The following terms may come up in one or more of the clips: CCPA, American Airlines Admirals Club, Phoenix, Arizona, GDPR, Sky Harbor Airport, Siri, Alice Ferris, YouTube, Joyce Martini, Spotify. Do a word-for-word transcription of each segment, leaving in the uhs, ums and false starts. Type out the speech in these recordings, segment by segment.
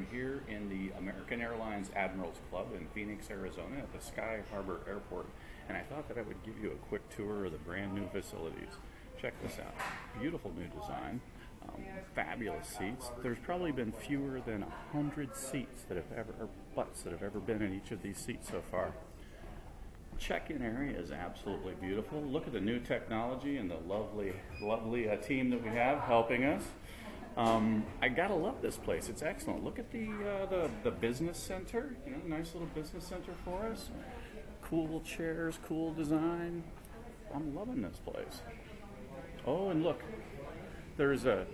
I'm here in the American Airlines Admirals Club in Phoenix, Arizona at the Sky Harbor Airport, and I thought that I would give you a quick tour of the brand new facilities. Check this out. Beautiful new design, um, fabulous seats. There's probably been fewer than a hundred seats that have ever, or butts that have ever been in each of these seats so far. Check-in area is absolutely beautiful. Look at the new technology and the lovely, lovely uh, team that we have helping us. Um, I gotta love this place. It's excellent. Look at the, uh, the the business center. You know, nice little business center for us. Cool chairs, cool design. I'm loving this place. Oh, and look, there's a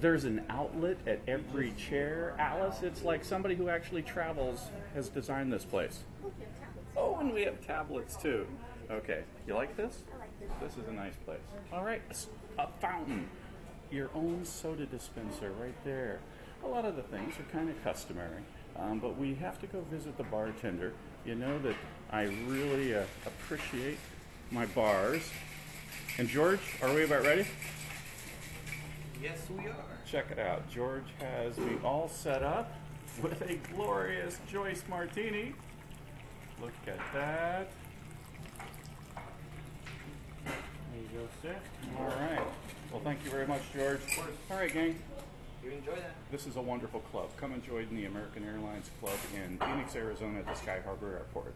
there's an outlet at every chair. Alice, it's like somebody who actually travels has designed this place. Oh, and we have tablets too. Okay, you like this? I like this. This is a nice place. All right, a, a fountain. Your own soda dispenser right there. A lot of the things are kind of customary, um, but we have to go visit the bartender. You know that I really uh, appreciate my bars. And George, are we about ready? Yes, we are. Check it out. George has me all set up with a glorious Joyce Martini. Look at that. There you go, sir. All right. Well, thank you very much, George. Of course. All right, gang. You enjoy that. This is a wonderful club. Come and join the American Airlines Club in Phoenix, Arizona at the Sky Harbor Airport.